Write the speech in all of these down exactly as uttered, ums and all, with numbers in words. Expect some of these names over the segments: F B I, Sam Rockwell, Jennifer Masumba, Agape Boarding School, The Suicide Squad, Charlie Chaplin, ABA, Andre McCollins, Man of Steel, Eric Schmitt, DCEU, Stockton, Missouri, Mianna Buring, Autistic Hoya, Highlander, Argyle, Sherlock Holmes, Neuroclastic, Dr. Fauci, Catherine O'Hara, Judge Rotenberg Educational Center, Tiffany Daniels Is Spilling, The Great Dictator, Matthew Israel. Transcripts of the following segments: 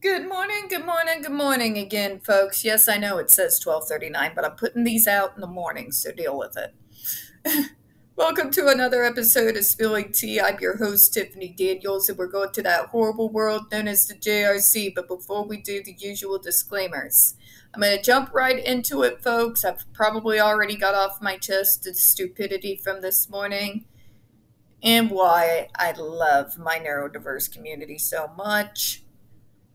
Good morning, good morning, good morning again, folks. Yes, I know it says twelve thirty-nine, but I'm putting these out in the morning, so deal with it. Welcome to another episode of Spilling Tea. I'm your host, Tiffany Daniels, and we're going to that horrible world known as the J R C. But before we do the usual disclaimers, I'm going to jump right into it, folks. I've probably already got off my chest the stupidity from this morning and why I love my neurodiverse community so much.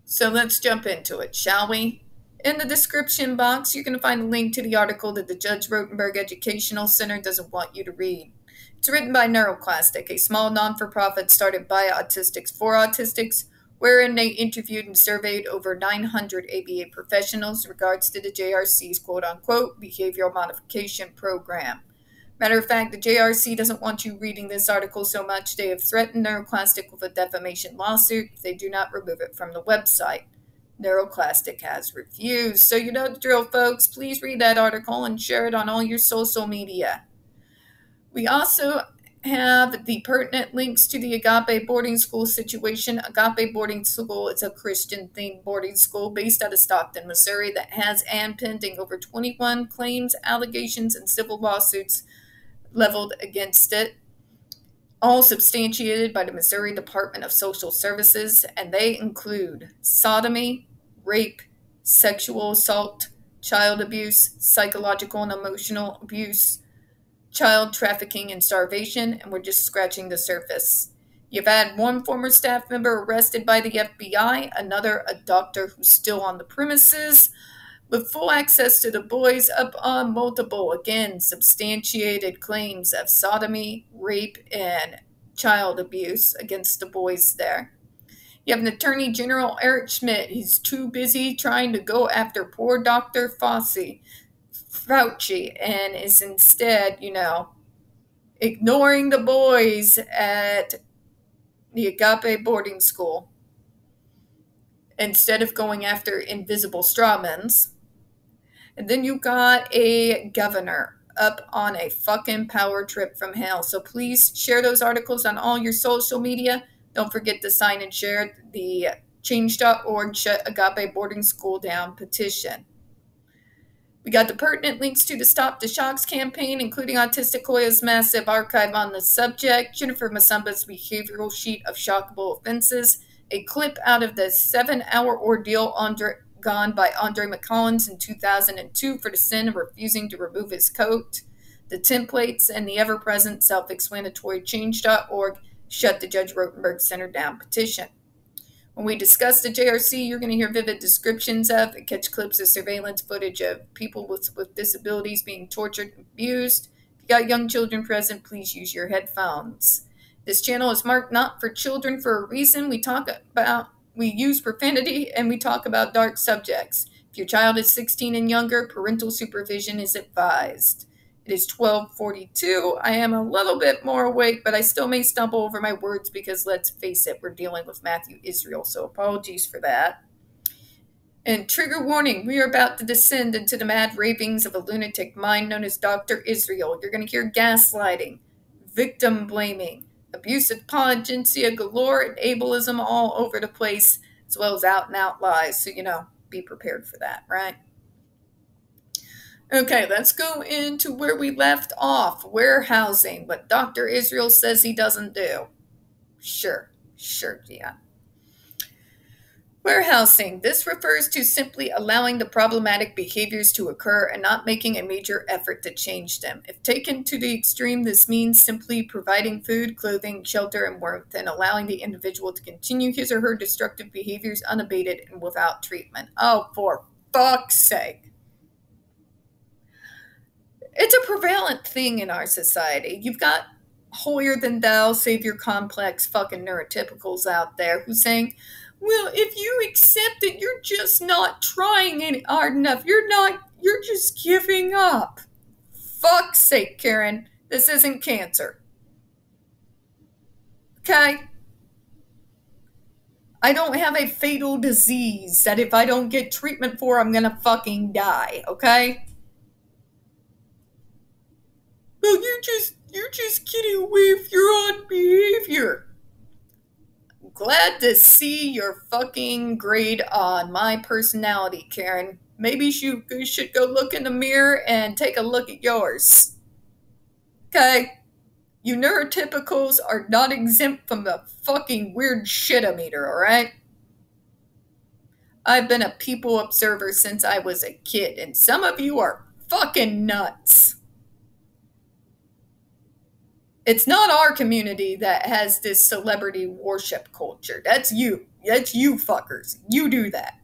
So let's jump into it, shall we? In the description box, you're going to find a link to the article that the Judge Rotenberg Educational Center doesn't want you to read. It's written by Neuroclastic, a small non-for-profit started by autistics for autistics, wherein they interviewed and surveyed over nine hundred A B A professionals in regards to the J R C's quote-unquote behavioral modification program. Matter of fact, the J R C doesn't want you reading this article so much they have threatened Neuroclastic with a defamation lawsuit if they do not remove it from the website. Neuroclastic has refused. So you know the drill, folks. Please read that article and share it on all your social media. We also have the pertinent links to the Agape Boarding School situation. Agape Boarding School is a Christian-themed boarding school based out of Stockton, Missouri, that has and pending over twenty-one claims, allegations, and civil lawsuits leveled against it, all substantiated by the Missouri Department of Social Services, and they include sodomy, rape, sexual assault, child abuse, psychological and emotional abuse, child trafficking, and starvation, and we're just scratching the surface. You've had one former staff member arrested by the F B I, another a doctor who's still on the premises, with full access to the boys up on multiple, again, substantiated claims of sodomy, rape, and child abuse against the boys there. You have an Attorney General, Eric Schmitt. He's too busy trying to go after poor Doctor Fauci, Fauci and is instead, you know, ignoring the boys at the Agape Boarding School instead of going after invisible strawmans. And then you got a governor up on a fucking power trip from hell. So please share those articles on all your social media. Don't forget to sign and share the change dot org Shut Agape Boarding School Down petition. We got the pertinent links to the Stop the Shocks campaign, including Autistic Hoya's massive archive on the subject, Jennifer Masumba's behavioral sheet of shockable offenses, a clip out of the seven-hour ordeal undergone by Andre McCollins in two thousand two for the sin of refusing to remove his coat, the templates, and the ever-present self-explanatory change dot org Shut the Judge Rotenberg Center Down petition. When we discuss the J R C, you're going to hear vivid descriptions of and catch clips of surveillance footage of people with, with disabilities being tortured and abused. If you got young children present, please use your headphones. This channel is marked not for children for a reason. We talk about, we use profanity, and we talk about dark subjects. If your child is sixteen and younger, parental supervision is advised. It is twelve forty-two. I am a little bit more awake, but I still may stumble over my words because let's face it, we're dealing with Matthew Israel, so apologies for that. And trigger warning, we are about to descend into the mad ravings of a lunatic mind known as Doctor Israel. You're going to hear gaslighting, victim blaming, abusive apologencia galore, and ableism all over the place, as well as out and out lies. So, you know, be prepared for that, right? Okay, let's go into where we left off, warehousing, what Doctor Israel says he doesn't do. Sure, sure, yeah. Warehousing. This refers to simply allowing the problematic behaviors to occur and not making a major effort to change them. If taken to the extreme, this means simply providing food, clothing, shelter, and warmth, and allowing the individual to continue his or her destructive behaviors unabated and without treatment. Oh, for fuck's sake. It's a prevalent thing in our society. You've got holier-than-thou, savior-complex fucking neurotypicals out there who's saying, well, if you accept it, you're just not trying it hard enough. You're not, you're just giving up. Fuck's sake, Karen. This isn't cancer. Okay? I don't have a fatal disease that if I don't get treatment for, I'm gonna fucking die, okay? Well, you're just, you're just getting away with your odd behavior. glad to see your fucking grade on my personality, Karen. Maybe you should go look in the mirror and take a look at yours. Okay. You neurotypicals are not exempt from the fucking weird shit-o-meter, alright? I've been a people observer since I was a kid, and some of you are fucking nuts. It's not our community that has this celebrity worship culture. That's you. That's you fuckers. You do that.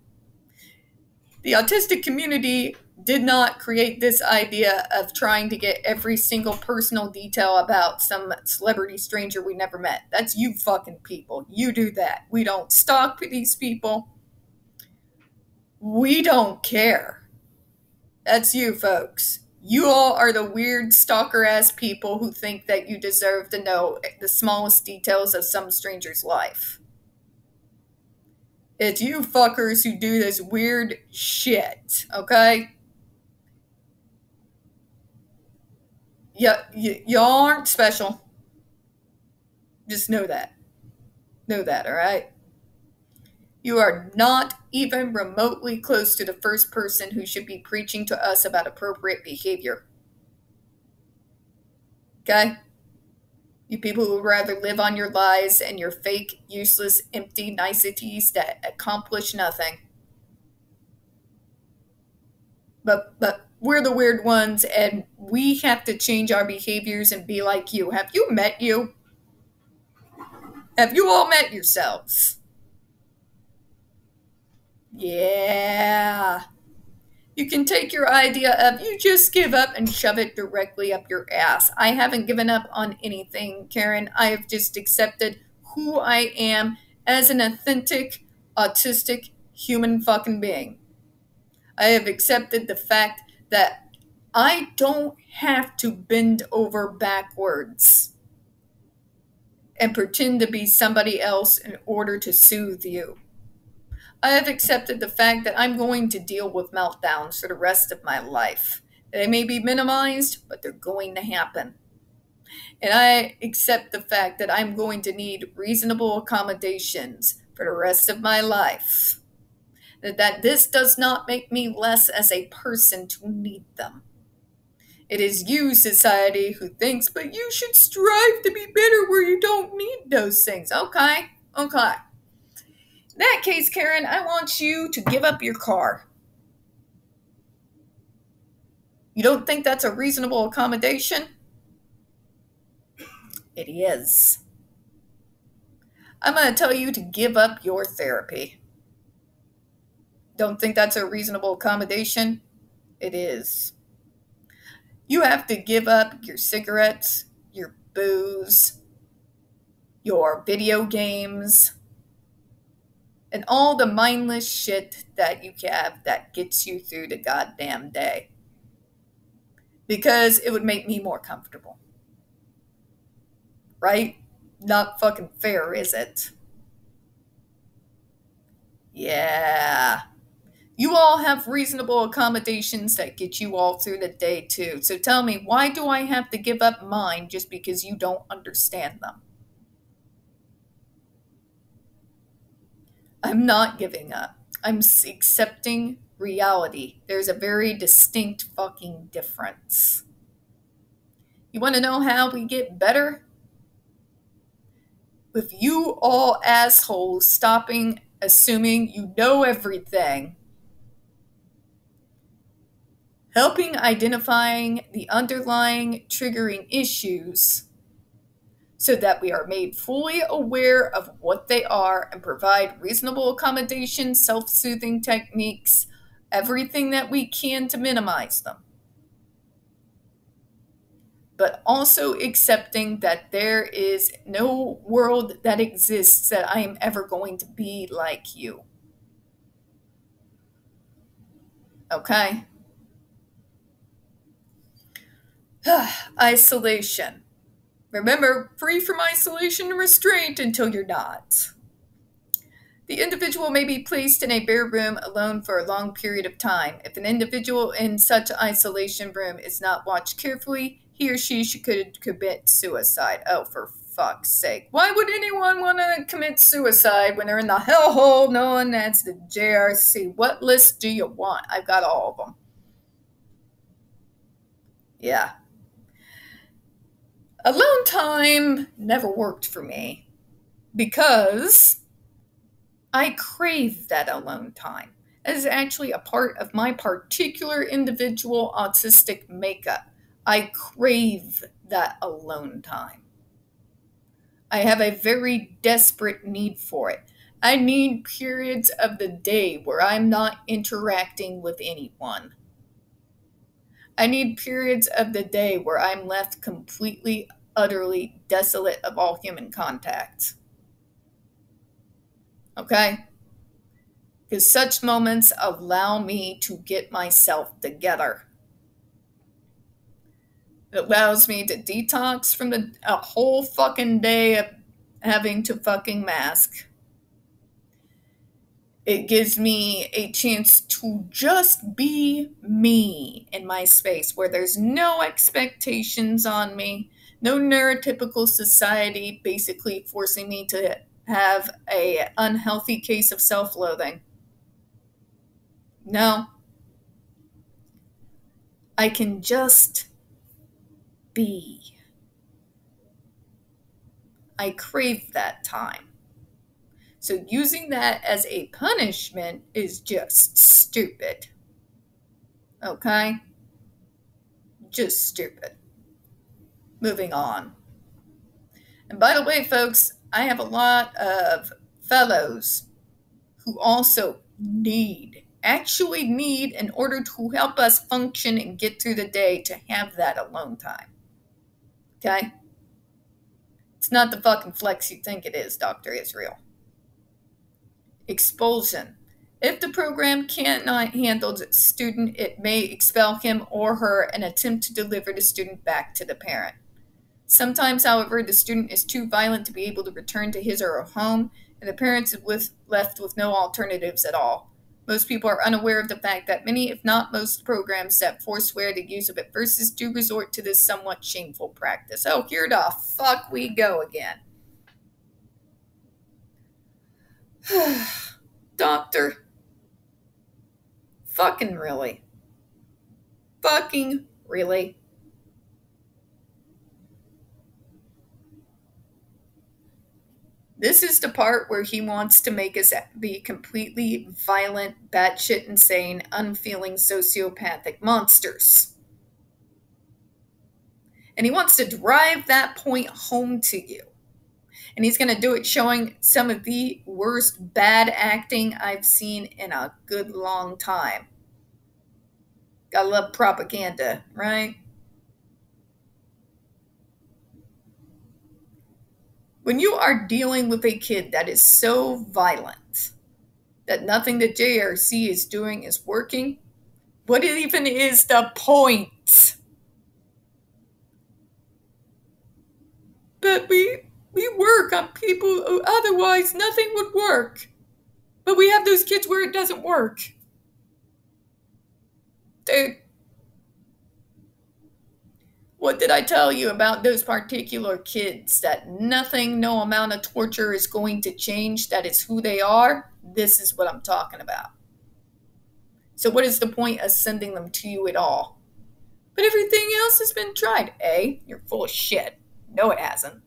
The autistic community did not create this idea of trying to get every single personal detail about some celebrity stranger we never met. That's you fucking people. You do that. We don't stalk these people. We don't care. That's you folks. You all are the weird stalker-ass people who think that you deserve to know the smallest details of some stranger's life. It's you fuckers who do this weird shit, okay? Yeah, y'all aren't special. Just know that. Know that, all right? You are not even remotely close to the first person who should be preaching to us about appropriate behavior. Okay? You people who would rather live on your lies and your fake, useless, empty niceties that accomplish nothing. But, but we're the weird ones, and we have to change our behaviors and be like you. Have you met you? Have you all met yourselves? Yeah. You can take your idea of you just give up and shove it directly up your ass. I haven't given up on anything, Karen. I have just accepted who I am as an authentic, autistic human fucking being. I have accepted the fact that I don't have to bend over backwards and pretend to be somebody else in order to soothe you. I have accepted the fact that I'm going to deal with meltdowns for the rest of my life. They may be minimized, but they're going to happen. And I accept the fact that I'm going to need reasonable accommodations for the rest of my life. That, that this does not make me less as a person to need them. It is you, society, who thinks, but you should strive to be better where you don't need those things. Okay, okay. In that case, Karen, I want you to give up your car. You don't think that's a reasonable accommodation? It is. I'm going to tell you to give up your therapy. Don't think that's a reasonable accommodation? It is. You have to give up your cigarettes, your booze, your video games, and all the mindless shit that you have that gets you through the goddamn day. Because it would make me more comfortable. Right? Not fucking fair, is it? Yeah. You all have reasonable accommodations that get you all through the day too. So tell me, why do I have to give up mine just because you don't understand them? I'm not giving up. I'm accepting reality. There's a very distinct fucking difference. You want to know how we get better? With you all assholes stopping assuming you know everything. Helping identifying the underlying triggering issues, so that we are made fully aware of what they are and provide reasonable accommodations, self-soothing techniques, everything that we can to minimize them. But also accepting that there is no world that exists that I am ever going to be like you. Okay? Isolation. Remember, free from isolation and restraint until you're not. The individual may be placed in a bare room alone for a long period of time. If an individual in such isolation room is not watched carefully, he or she should commit suicide. Oh, for fuck's sake. Why would anyone want to commit suicide when they're in the hellhole knowing that's the J R C? What list do you want? I've got all of them. Yeah. Alone time never worked for me because I crave that alone time. That is actually a part of my particular individual autistic makeup. I crave that alone time. I have a very desperate need for it. I need periods of the day where I'm not interacting with anyone. I need periods of the day where I'm left completely, utterly desolate of all human contact. Okay? Because such moments allow me to get myself together. It allows me to detox from the, a whole fucking day of having to fucking mask. It gives me a chance to just be me in my space where there's no expectations on me, no neurotypical society basically forcing me to have an unhealthy case of self-loathing. No. I can just be. I crave that time. So using that as a punishment is just stupid. Okay? Just stupid. Moving on. And by the way, folks, I have a lot of fellows who also need, actually need, in order to help us function and get through the day, to have that alone time. Okay? It's not the fucking flex you think it is, Doctor Israel. Expulsion. If the program cannot handle the student, it may expel him or her and attempt to deliver the student back to the parent. Sometimes, however, the student is too violent to be able to return to his or her home, and the parents are with, left with no alternatives at all. Most people are unaware of the fact that many, if not most, programs that forswear the use of adversities do resort to this somewhat shameful practice. Oh, here the fuck we go again. Doctor, fucking really, fucking really. This is the part where he wants to make us be completely violent, batshit insane, unfeeling sociopathic monsters. And he wants to drive that point home to you. And he's going to do it showing some of the worst bad acting I've seen in a good long time. Gotta love propaganda, right? When you are dealing with a kid that is so violent that nothing the J R C is doing is working, what even is the point? But we... We work on people who otherwise nothing would work. But we have those kids where it doesn't work. Dude. What did I tell you about those particular kids that nothing, no amount of torture is going to change? That is who they are? This is what I'm talking about. So what is the point of sending them to you at all? But everything else has been tried. A, you're full of shit. No, it hasn't.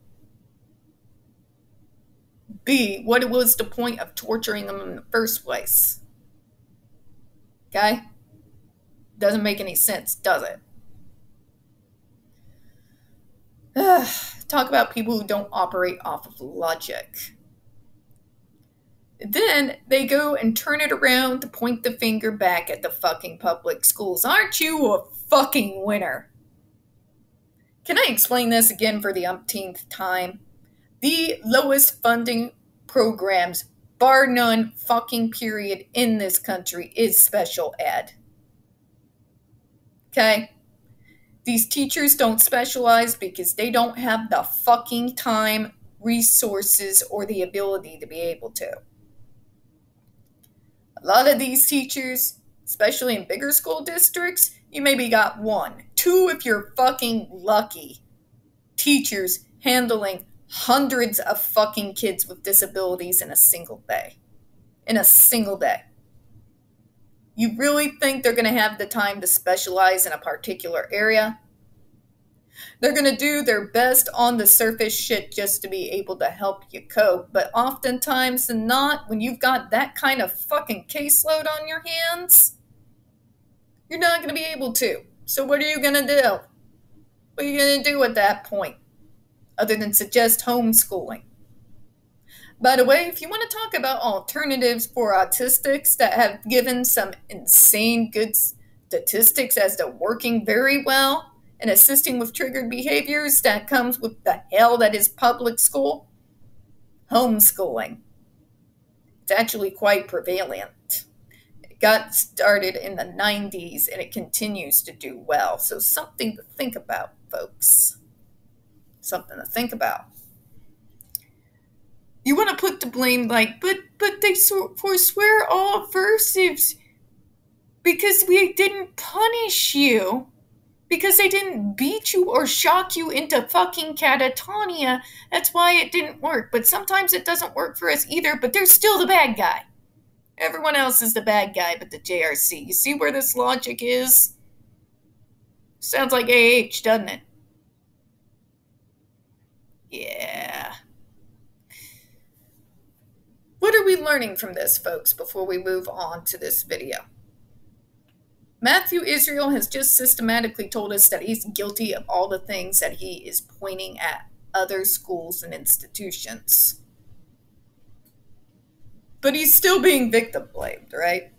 B, what was the point of torturing them in the first place? Okay? Doesn't make any sense, does it? Ugh. Talk about people who don't operate off of logic. Then they go and turn it around to point the finger back at the fucking public schools. Aren't you a fucking winner? Can I explain this again for the umpteenth time? The lowest funding programs, bar none, fucking period, in this country is special ed. Okay? These teachers don't specialize because they don't have the fucking time, resources, or the ability to be able to. A lot of these teachers, especially in bigger school districts, you maybe got one, two if you're fucking lucky, teachers handling hundreds of fucking kids with disabilities in a single day. In a single day. You really think they're going to have the time to specialize in a particular area? They're going to do their best on the surface shit just to be able to help you cope. But oftentimes than not, when you've got that kind of fucking caseload on your hands, you're not going to be able to. So what are you going to do? What are you going to do at that point? Other than suggest homeschooling. By the way, if you want to talk about alternatives for autistics that have given some insane good statistics as to working very well and assisting with triggered behaviors that comes with the hell that is public school, homeschooling. It's actually quite prevalent. It got started in the nineties and it continues to do well. So something to think about, folks. Something to think about. You want to put the blame like, but but they forswear all aversives because we didn't punish you, because they didn't beat you or shock you into fucking catatonia. That's why it didn't work. But sometimes it doesn't work for us either, but they're still the bad guy. Everyone else is the bad guy but the J R C. You see where this logic is? Sounds like A H, doesn't it? Yeah. What are we learning from this, folks, before we move on to this video? Matthew Israel has just systematically told us that he's guilty of all the things that he is pointing at other schools and institutions. But he's still being victim blamed, right?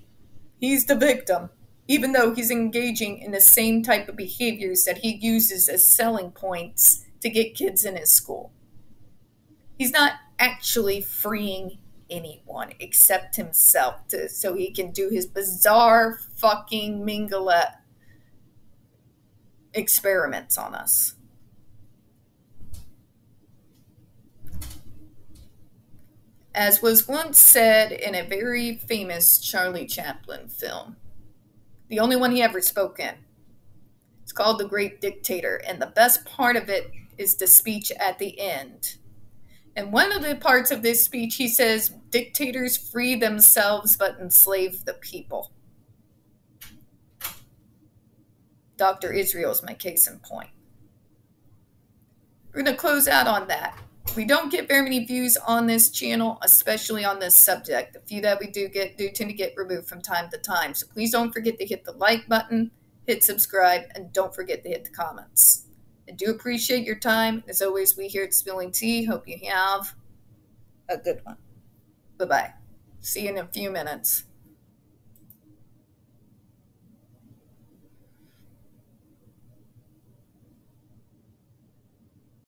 He's the victim, even though he's engaging in the same type of behaviors that he uses as selling points to get kids in his school. He's not actually freeing anyone except himself to, so he can do his bizarre fucking Mingala experiments on us. As was once said in a very famous Charlie Chaplin film, the only one he ever spoke in. It's called The Great Dictator, and the best part of it is the speech at the end. And one of the parts of this speech, he says, dictators free themselves but enslave the people. Doctor Israel is my case in point. We're going to close out on that. We don't get very many views on this channel, especially on this subject. The few that we do get do tend to get removed from time to time. So please don't forget to hit the like button, hit subscribe, and don't forget to hit the comments. I do appreciate your time. As always, we here at Spilling Tea hope you have a good one. Bye-bye. See you in a few minutes.